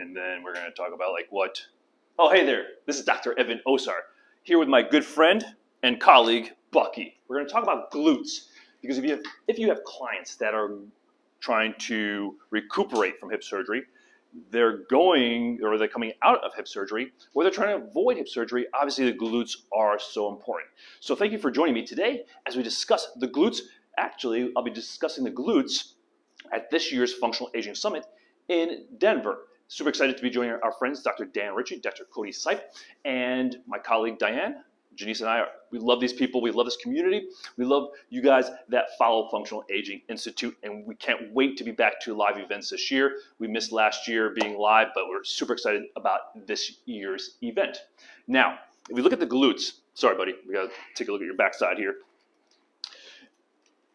and then we're going to talk about like what... Oh, hey there. This is Dr. Evan Osar here with my good friend and colleague, Bucky. We're going to talk about glutes because if you have clients that are trying to recuperate from hip surgery, they're coming out of hip surgery, or they're trying to avoid hip surgery, obviously the glutes are so important. So thank you for joining me today as we discuss the glutes. Actually, I'll be discussing the glutes at this year's Functional Aging Summit in Denver. Super excited to be joining our friends, Dr. Dan Ritchie, Dr. Cody Seip, and my colleague Diane. Janice and I, we love these people, we love this community, we love you guys that follow Functional Aging Institute, and we can't wait to be back to live events this year. We missed last year being live, but we're super excited about this year's event. Now, if we look at the glutes, sorry buddy, we gotta take a look at your backside here.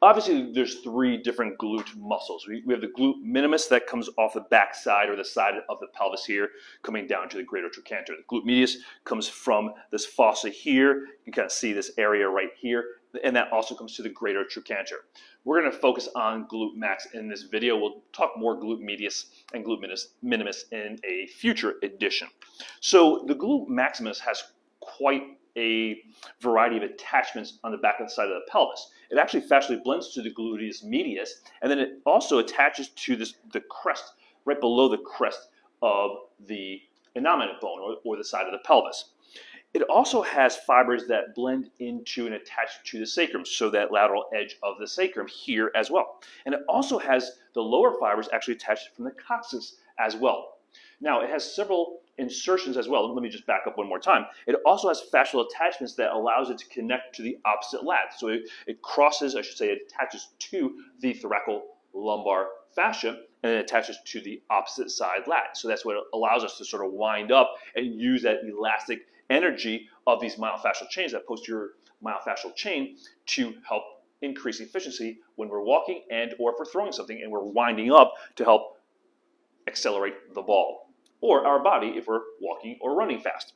Obviously, there's three different glute muscles. We have the glute minimus that comes off the backside or the side of the pelvis here, coming down to the greater trochanter. The glute medius comes from this fossa here. You kind of see this area right here, and that also comes to the greater trochanter. We're going to focus on glute max in this video. We'll talk more glute medius and glute minimus in a future edition. So the glute maximus has quite a variety of attachments on the back of the side of the pelvis. It actually fascially blends to the gluteus medius, and then it also attaches to the crest, right below the crest of the innominate bone or the side of the pelvis. It also has fibers that blend into and attach to the sacrum, so that lateral edge of the sacrum here as well. And it also has the lower fibers actually attached from the coccyx as well. Now, it has several insertions as well. Let me just back up one more time. It also has fascial attachments that allows it to connect to the opposite lat. So it crosses, I should say, it attaches to the thoracolumbar fascia, and it attaches to the opposite side lat. So that's what allows us to sort of wind up and use that elastic energy of these myofascial chains, that posterior myofascial chain, to help increase efficiency when we're walking and or if we're throwing something and we're winding up to help accelerate the ball, or our body if we're walking or running fast.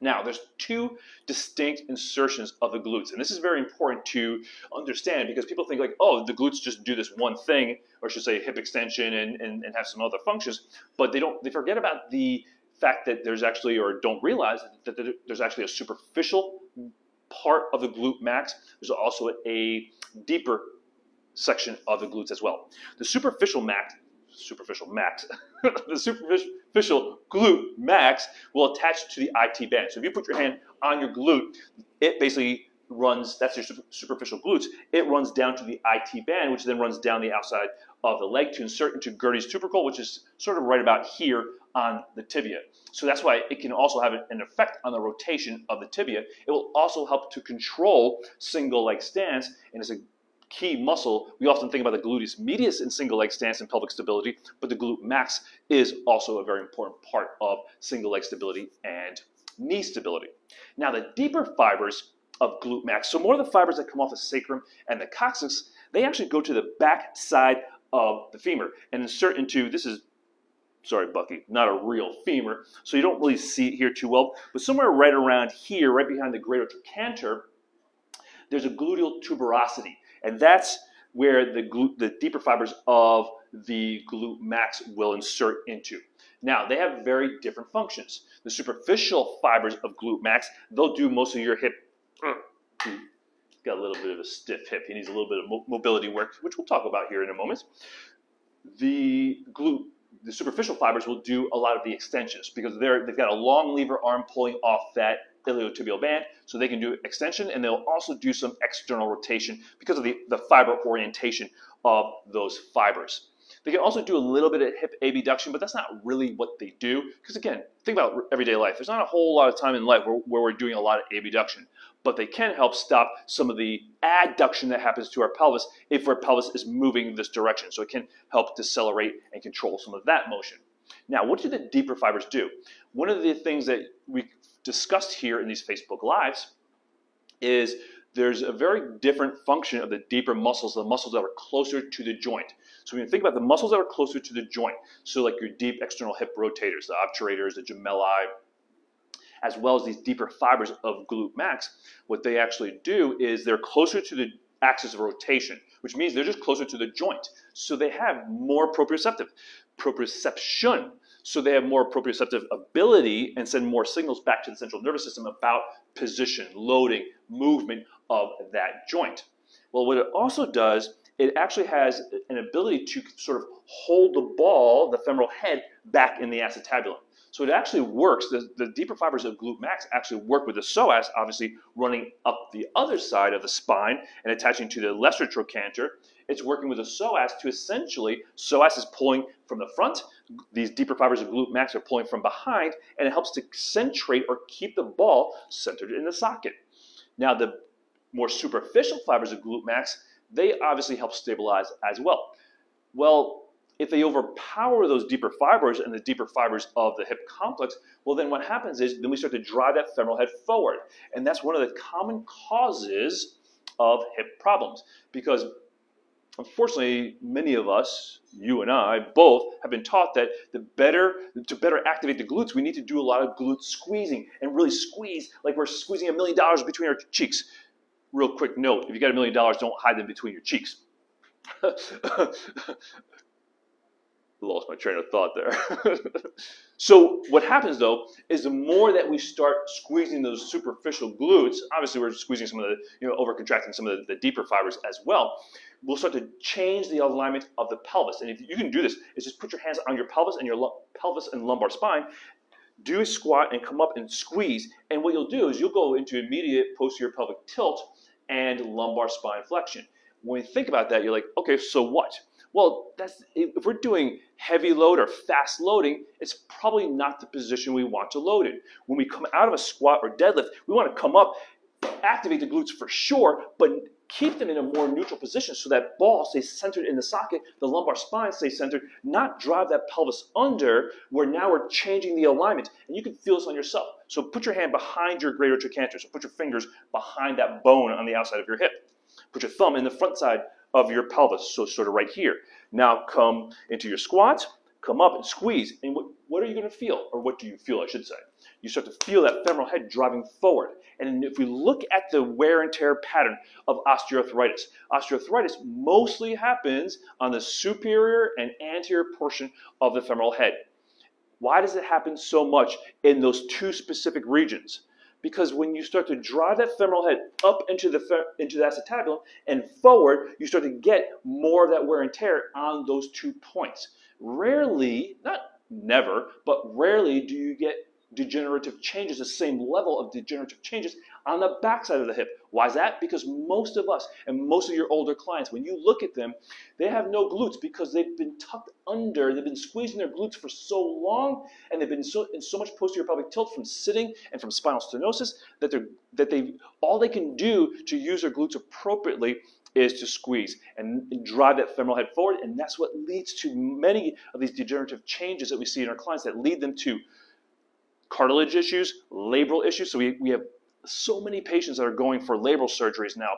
Now, there's two distinct insertions of the glutes, and this is very important to understand because people think like, oh, the glutes just do this one thing, or I should say hip extension and have some other functions, but they forget about the fact that there's actually, or don't realize that there's actually a superficial part of the glute max. There's also a deeper section of the glutes as well. The superficial glute max will attach to the IT band. So if you put your hand on your glute, it basically runs, that's your superficial glutes, it runs down to the IT band, which then runs down the outside of the leg to insert into Gertie's tubercle, which is sort of right about here on the tibia. So that's why it can also have an effect on the rotation of the tibia. It will also help to control single leg stance, and it's a key muscle. We often think about the gluteus medius in single leg stance and pelvic stability, but the glute max is also a very important part of single leg stability and knee stability. Now, the deeper fibers of glute max, so more of the fibers that come off the sacrum and the coccyx, they actually go to the back side of the femur and insert into, this is, sorry Bucky, not a real femur, so you don't really see it here too well, but somewhere right around here, right behind the greater trochanter, there's a gluteal tuberosity. And that's where the deeper fibers of the glute max will insert into. Now, they have very different functions. The superficial fibers of glute max, they'll do most of your hip. Got a little bit of a stiff hip. He needs a little bit of mobility work, which we'll talk about here in a moment. The superficial fibers will do a lot of the extensions because they've got a long lever arm pulling off that iliotibial band, so they can do extension, and they'll also do some external rotation because of the fiber orientation of those fibers. They can also do a little bit of hip abduction, but that's not really what they do because, again, think about everyday life. There's not a whole lot of time in life where we're doing a lot of abduction, but they can help stop some of the adduction that happens to our pelvis if our pelvis is moving this direction, so it can help decelerate and control some of that motion. Now, what do the deeper fibers do? One of the things that we discussed here in these Facebook Lives is there's a very different function of the deeper muscles, the muscles that are closer to the joint. So when you think about the muscles that are closer to the joint, so like your deep external hip rotators, the obturators, the gemelli, as well as these deeper fibers of glute max, what they actually do is they're closer to the axis of rotation, which means they're just closer to the joint. So they have more proprioception. so they have more proprioceptive ability and send more signals back to the central nervous system about position, loading, movement of that joint. Well, what it also does, it actually has an ability to sort of hold the ball, the femoral head, back in the acetabulum. So it actually works. The deeper fibers of glute max actually work with the psoas, obviously running up the other side of the spine and attaching to the lesser trochanter. It's working with the psoas to essentially, psoas is pulling from the front, these deeper fibers of glute max are pulling from behind, and it helps to centrate or keep the ball centered in the socket. Now the more superficial fibers of glute max, they obviously help stabilize as well. Well, if they overpower those deeper fibers and the deeper fibers of the hip complex, well, then what happens is then we start to drive that femoral head forward. And that's one of the common causes of hip problems, because unfortunately, many of us, you and I, both have been taught that to better activate the glutes, we need to do a lot of glute squeezing and really squeeze like we're squeezing $1 million between our cheeks. Real quick note, if you got $1 million, don't hide them between your cheeks. Lost my train of thought there. So what happens though is the more that we start squeezing those superficial glutes, obviously we're squeezing some of the, over-contracting some of the deeper fibers as well, we'll start to change the alignment of the pelvis. And if you can do this, is just put your hands on your pelvis and your pelvis and lumbar spine, do a squat and come up and squeeze. And what you'll do is you'll go into immediate posterior pelvic tilt and lumbar spine flexion. When you think about that, you're like, okay, so what? Well, that's, if we're doing heavy load or fast loading, it's probably not the position we want to load in. When we come out of a squat or deadlift, we want to come up, activate the glutes for sure, but keep them in a more neutral position so that ball stays centered in the socket, the lumbar spine stays centered, not drive that pelvis under where now we're changing the alignment. And you can feel this on yourself. So put your hand behind your greater trochanter. So put your fingers behind that bone on the outside of your hip. Put your thumb in the front side of your pelvis, so sort of right here. Now come into your squat, come up and squeeze, and what are you gonna feel? Or what do you feel, I should say? You start to feel that femoral head driving forward. And if we look at the wear and tear pattern of osteoarthritis, osteoarthritis mostly happens on the superior and anterior portion of the femoral head. Why does it happen so much in those two specific regions? Because when you start to drive that femoral head up into the acetabulum and forward, you start to get more of that wear and tear on those 2 points. Rarely, not never, but rarely do you get degenerative changes, the same level of degenerative changes on the backside of the hip. Why is that? Because most of us and most of your older clients, when you look at them, they have no glutes because they've been tucked under, they've been squeezing their glutes for so long, and they've been in so much posterior pelvic tilt from sitting and from spinal stenosis that all they can do to use their glutes appropriately is to squeeze and drive that femoral head forward, and that's what leads to many of these degenerative changes that we see in our clients that lead them to cartilage issues, labral issues. So we have so many patients that are going for labral surgeries now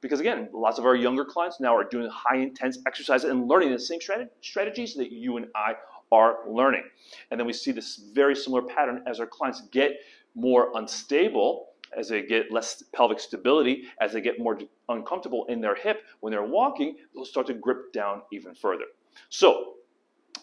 because, again, lots of our younger clients now are doing high intense exercises and learning the same strategies that you and I are learning. And then we see this very similar pattern as our clients get more unstable, as they get less pelvic stability, as they get more uncomfortable in their hip when they're walking, they'll start to grip down even further. So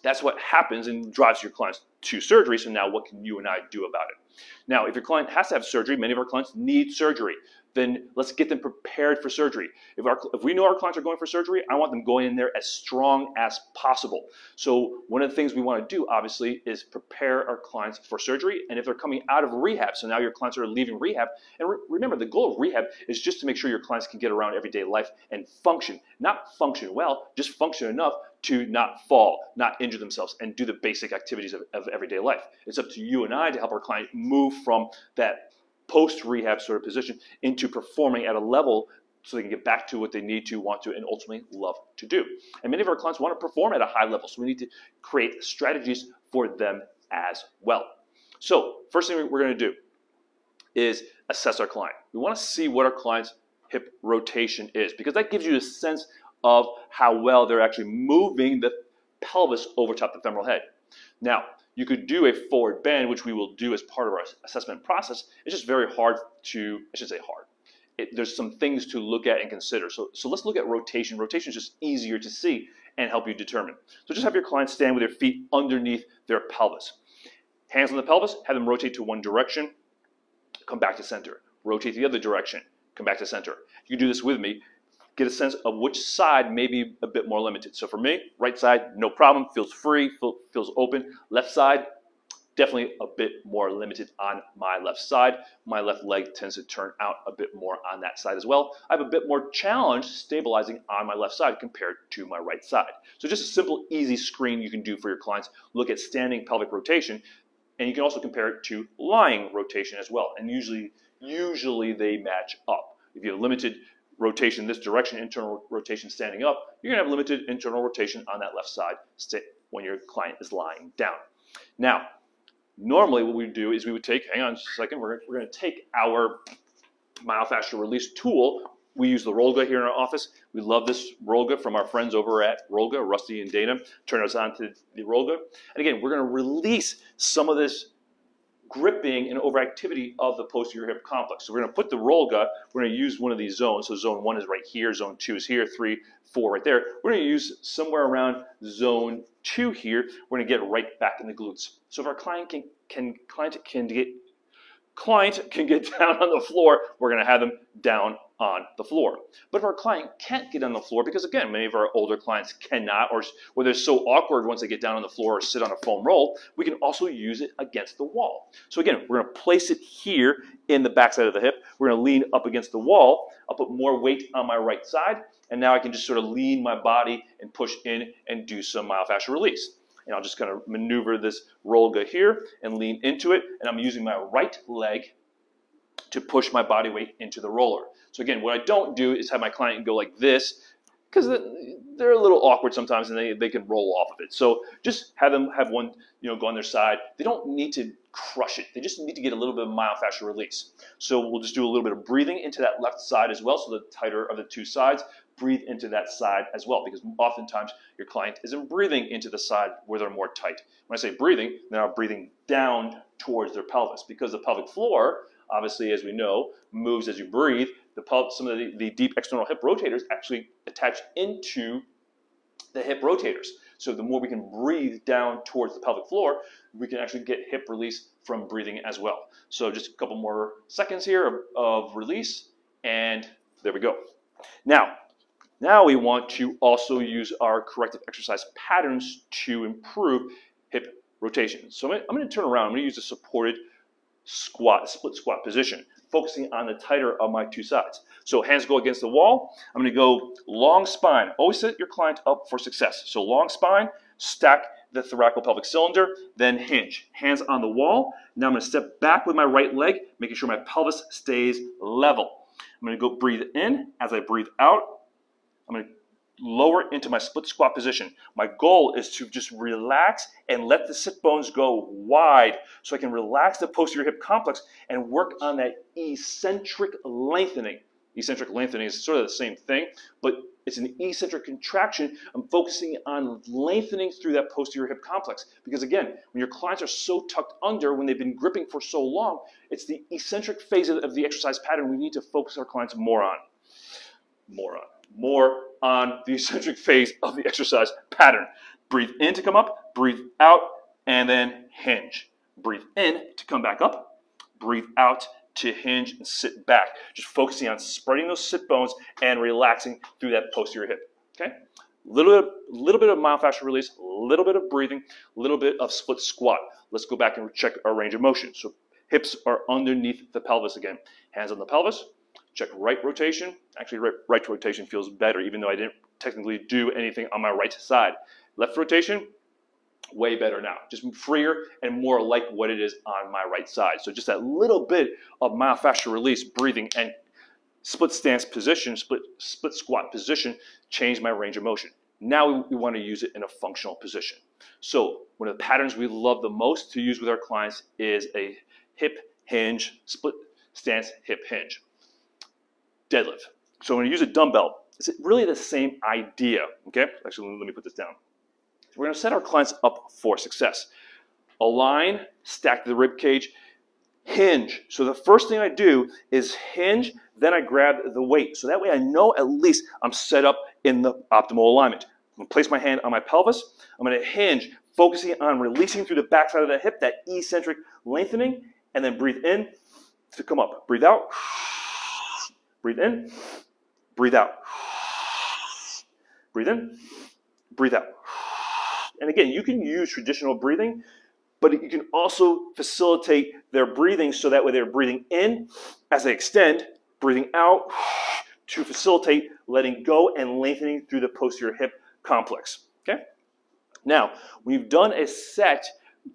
that's what happens and drives your clients to surgery. So now what can you and I do about it? Now, if your client has to have surgery, many of our clients need surgery, then let's get them prepared for surgery. If we know our clients are going for surgery, I want them going in there as strong as possible. So one of the things we want to do, obviously, is prepare our clients for surgery. And if they're coming out of rehab, so now your clients are leaving rehab. And remember, the goal of rehab is just to make sure your clients can get around everyday life and function. Not function well, just function enough to not fall, not injure themselves, and do the basic activities of everyday life. It's up to you and I to help our client move from that post-rehab sort of position into performing at a level so they can get back to what they need to, want to, and ultimately love to do. And many of our clients want to perform at a high level, so we need to create strategies for them as well. So first thing we're going to do is assess our client. We want to see what our client's hip rotation is, because that gives you a sense of how well they're actually moving the pelvis over top the femoral head. Now, you could do a forward bend, which we will do as part of our assessment process. It's just very hard to, I should say hard. There's some things to look at and consider. So let's look at rotation. Rotation is just easier to see and help you determine. So just have your clients stand with their feet underneath their pelvis. Hands on the pelvis, have them rotate to one direction, come back to center. Rotate the other direction, come back to center. You can do this with me. Get a sense of which side may be a bit more limited. So for me, right side, no problem, feels free, feels open. Left side, definitely a bit more limited on my left side. My left leg tends to turn out a bit more on that side as well. I have a bit more challenge stabilizing on my left side compared to my right side. So just a simple, easy screen you can do for your clients. Look at standing pelvic rotation, and you can also compare it to lying rotation as well. And usually they match up. If you have limited rotation this direction, internal rotation standing up, you're gonna have limited internal rotation on that left side when your client is lying down. Now, normally what we would do is we would take, hang on just a second, we're gonna take our myofascial release tool. We use the Rollga here in our office. We love this Rollga from our friends over at Rollga, Rusty and Dana. Turn us on to the Rollga. And again, we're gonna release some of this gripping and overactivity of the posterior hip complex. So we're going to put the Rollga, we're going to use one of these zones. So zone 1 is right here, zone 2 is here, 3, 4 right there. We're going to use somewhere around zone 2 here. We're going to get right back in the glutes. So if our client can get down on the floor, we're going to have them down on the floor. But if our client can't get on the floor, because again, many of our older clients cannot, or where they're so awkward once they get down on the floor or sit on a foam roll, we can also use it against the wall. So again, we're gonna place it here in the backside of the hip. We're gonna lean up against the wall. I'll put more weight on my right side, and now I can just sort of lean my body and push in and do some myofascial release. And I'll just kind of maneuver this Rollga here and lean into it, and I'm using my right leg to push my body weight into the roller. So again, what I don't do is have my client go like this, because they're a little awkward sometimes and they can roll off of it. So just have them have one, go on their side. They don't need to crush it. They just need to get a little bit of myofascial release. So we'll just do a little bit of breathing into that left side as well. So the tighter of the two sides, breathe into that side as well, because oftentimes your client isn't breathing into the side where they're more tight. When I say breathing, they're not breathing down towards their pelvis, because the pelvic floor, obviously, as we know, moves as you breathe. Some of the deep external hip rotators actually attach into the hip rotators. So the more we can breathe down towards the pelvic floor, we can actually get hip release from breathing as well. So just a couple more seconds here of release, and there we go. Now we want to also use our corrective exercise patterns to improve hip rotation. So I'm going to turn around. I'm going to use a supported split squat position, focusing on the tighter of my two sides. So hands go against the wall. I'm going to go long spine. Always set your client up for success. So long spine, stack the thoraco-pelvic cylinder, then hinge. Hands on the wall. Now I'm going to step back with my right leg, making sure my pelvis stays level. I'm going to go breathe in. As I breathe out, I'm going to lower into my split squat position. My goal is to just relax and let the sit bones go wide so I can relax the posterior hip complex and work on that eccentric lengthening. Eccentric lengthening is sort of the same thing, but it's an eccentric contraction. I'm focusing on lengthening through that posterior hip complex, because again, when your clients are so tucked under, when they've been gripping for so long, it's the eccentric phase of the exercise pattern we need to focus our clients more on. More on the eccentric phase of the exercise pattern. Breathe in to come up, breathe out, and then hinge. Breathe in to come back up, breathe out to hinge and sit back. Just focusing on spreading those sit bones and relaxing through that posterior hip, okay? Little bit of myofascial release, a little bit of breathing, a little bit of split squat. Let's go back and check our range of motion. So hips are underneath the pelvis again. Hands on the pelvis. Check right rotation. Actually, right rotation feels better, even though I didn't technically do anything on my right side. Left rotation, way better now. Just freer and more like what it is on my right side. So just that little bit of myofascial release, breathing, and split stance position, split squat position, change my range of motion. Now we want to use it in a functional position. So one of the patterns we love the most to use with our clients is a hip hinge, split stance hip hinge. Deadlift. So when you use a dumbbell, it's really the same idea, okay? Actually, let me put this down. We're going to set our clients up for success. Align, stack the rib cage, hinge. So the first thing I do is hinge, then I grab the weight. So that way I know at least I'm set up in the optimal alignment. I'm gonna place my hand on my pelvis. I'm gonna hinge, focusing on releasing through the backside of the hip, that eccentric lengthening, and then breathe in to come up. Breathe out, breathe in, breathe out. Breathe in, breathe out. And again, you can use traditional breathing, but you can also facilitate their breathing so that way they're breathing in as they extend, breathing out to facilitate letting go and lengthening through the posterior hip complex, okay? Now, we've done a set,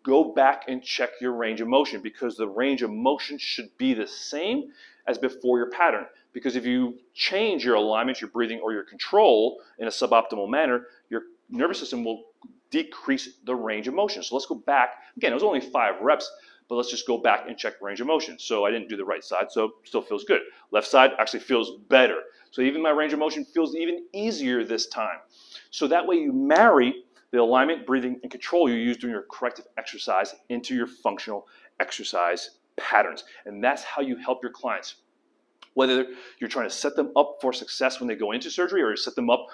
go back and check your range of motion because the range of motion should be the same as before your pattern. Because if you change your alignment, your breathing, or your control in a suboptimal manner, your nervous system will decrease the range of motion. So let's go back. Again, it was only 5 reps, but let's just go back and check range of motion. So I didn't do the right side, so it still feels good. Left side actually feels better. So even my range of motion feels even easier this time. So that way you marry the alignment, breathing, and control you use during your corrective exercise into your functional exercise patterns. And that's how you help your clients. Whether you're trying to set them up for success when they go into surgery or set them up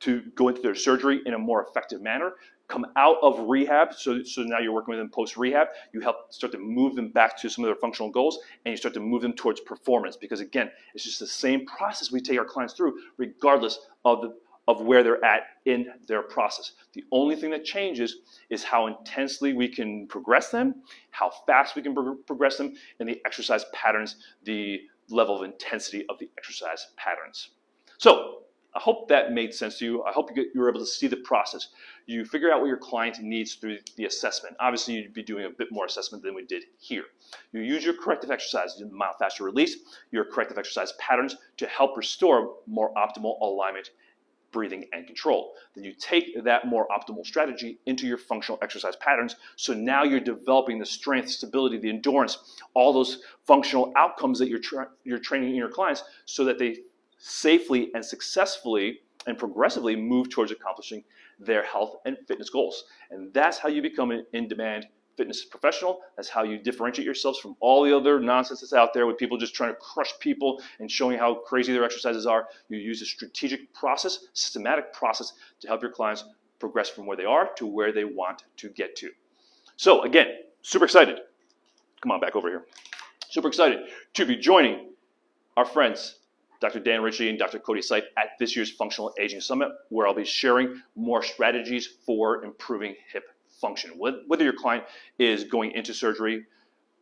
to go into their surgery in a more effective manner, come out of rehab, so now you're working with them post-rehab, you help start to move them back to some of their functional goals, and you start to move them towards performance, because again, it's just the same process we take our clients through, regardless of where they're at in their process. The only thing that changes is how intensely we can progress them, how fast we can progress them, and the exercise patterns, the level of intensity of the exercise patterns. So, I hope that made sense to you. I hope you were able to see the process. You figure out what your client needs through the assessment. Obviously, you'd be doing a bit more assessment than we did here. You use your corrective exercise, your myofascial release, your corrective exercise patterns to help restore more optimal alignment, breathing, and control. Then you take that more optimal strategy into your functional exercise patterns. So now you're developing the strength, stability, the endurance, all those functional outcomes that you're training in your clients so that they safely and successfully and progressively move towards accomplishing their health and fitness goals. And that's how you become an in-demand fitness professional. That's how you differentiate yourselves from all the other nonsense that's out there with people just trying to crush people and showing how crazy their exercises are. You use a strategic process, systematic process to help your clients progress from where they are to where they want to get to. So again, super excited. Come on back over here. Super excited to be joining our friends Dr. Dan Ritchie and Dr. Cody Seip at this year's Functional Aging Summit, where I'll be sharing more strategies for improving hip function. Whether your client is going into surgery,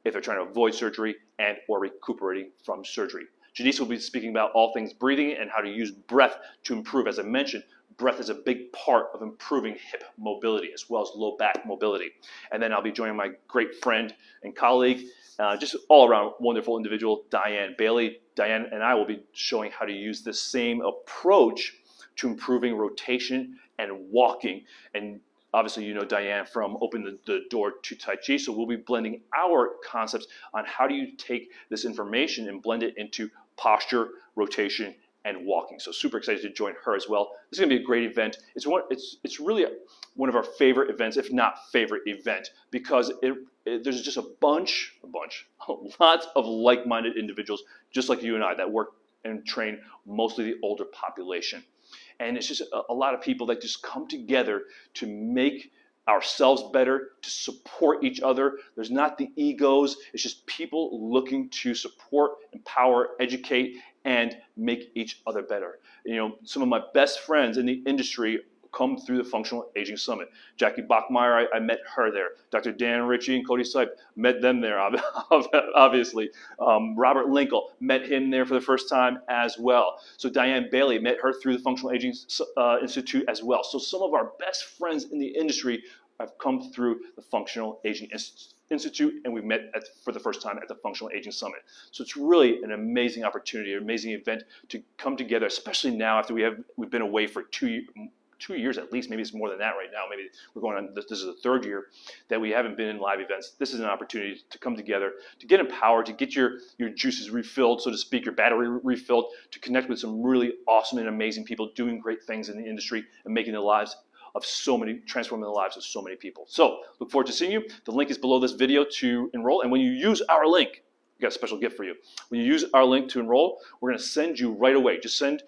if they're trying to avoid surgery, and or recuperating from surgery. Janice will be speaking about all things breathing and how to use breath to improve. As I mentioned, breath is a big part of improving hip mobility as well as low back mobility. And then I'll be joining my great friend and colleague, just all around wonderful individual, Diane Bailey. Diane and I will be showing how to use the same approach to improving rotation and walking. And obviously, you know Diane from Open the Door to Tai Chi, so we'll be blending our concepts on how do you take this information and blend it into posture, rotation, and walking. So super excited to join her as well. This is gonna be a great event. It's really one of our favorite events, if not favorite event, because there's just lots of like-minded individuals, just like you and I, that work and train mostly the older population. And it's just a lot of people that just come together to make ourselves better, to support each other. There's not the egos, it's just people looking to support, empower, educate, and make each other better. You know, some of my best friends in the industry come through the Functional Aging Summit. Jackie Bachmeier, I met her there. Dr. Dan Ritchie and Cody Seip, met them there, obviously. Robert Lincoln, met him there for the first time as well. So Diane Bailey, met her through the Functional Aging Institute as well. So some of our best friends in the industry have come through the Functional Aging Institute, and we met for the first time at the Functional Aging Summit. So it's really an amazing opportunity, an amazing event to come together, especially now after we've been away for 2 years at least, maybe it's more than that right now, maybe we're going on, this is the 3rd year that we haven't been in live events. This is an opportunity to come together, to get empowered, to get your juices refilled, so to speak, your battery refilled, to connect with some really awesome and amazing people doing great things in the industry and making their lives of so many, transforming the lives of so many people. So look forward to seeing you. The link is below this video to enroll, and when you use our link, we got a special gift for you. When you use our link to enroll, we're gonna send you right away, just send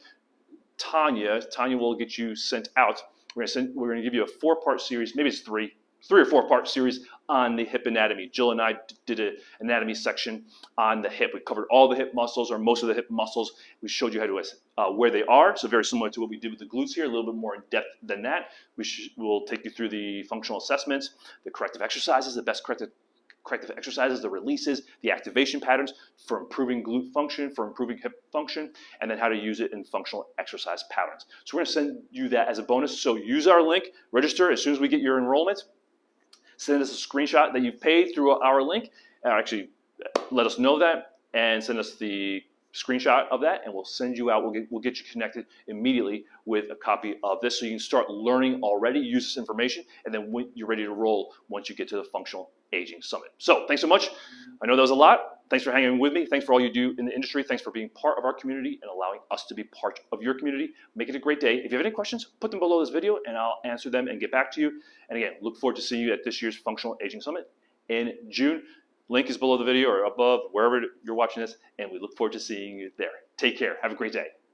Tanya will get you sent out We're going to give you a four-part series, maybe it's three or four-part series on the hip anatomy. Jill and I did an anatomy section on the hip. We covered all the hip muscles, or most of the hip muscles. We showed you how to where they are, so very similar to what we did with the glutes here, a little bit more in depth than that. We'll take you through the functional assessments, the corrective exercises, the best corrective exercises, the releases, the activation patterns for improving glute function, for improving hip function, and then how to use it in functional exercise patterns. So we're going to send you that as a bonus. So use our link, register as soon as we get your enrollment. Send us a screenshot that you've paid through our link, or actually let us know that and send us the screenshot of that, and we'll send you out, we'll get you connected immediately with a copy of this so you can start learning already, use this information, and then when you're ready to roll once you get to the Functional Aging Summit. So thanks so much. I know that was a lot. Thanks for hanging with me. Thanks for all you do in the industry. Thanks for being part of our community and allowing us to be part of your community. Make it a great day. If you have any questions, put them below this video and I'll answer them and get back to you. And again, look forward to seeing you at this year's Functional Aging Summit in June. Link is below the video or above, wherever you're watching this, and we look forward to seeing you there. Take care. Have a great day.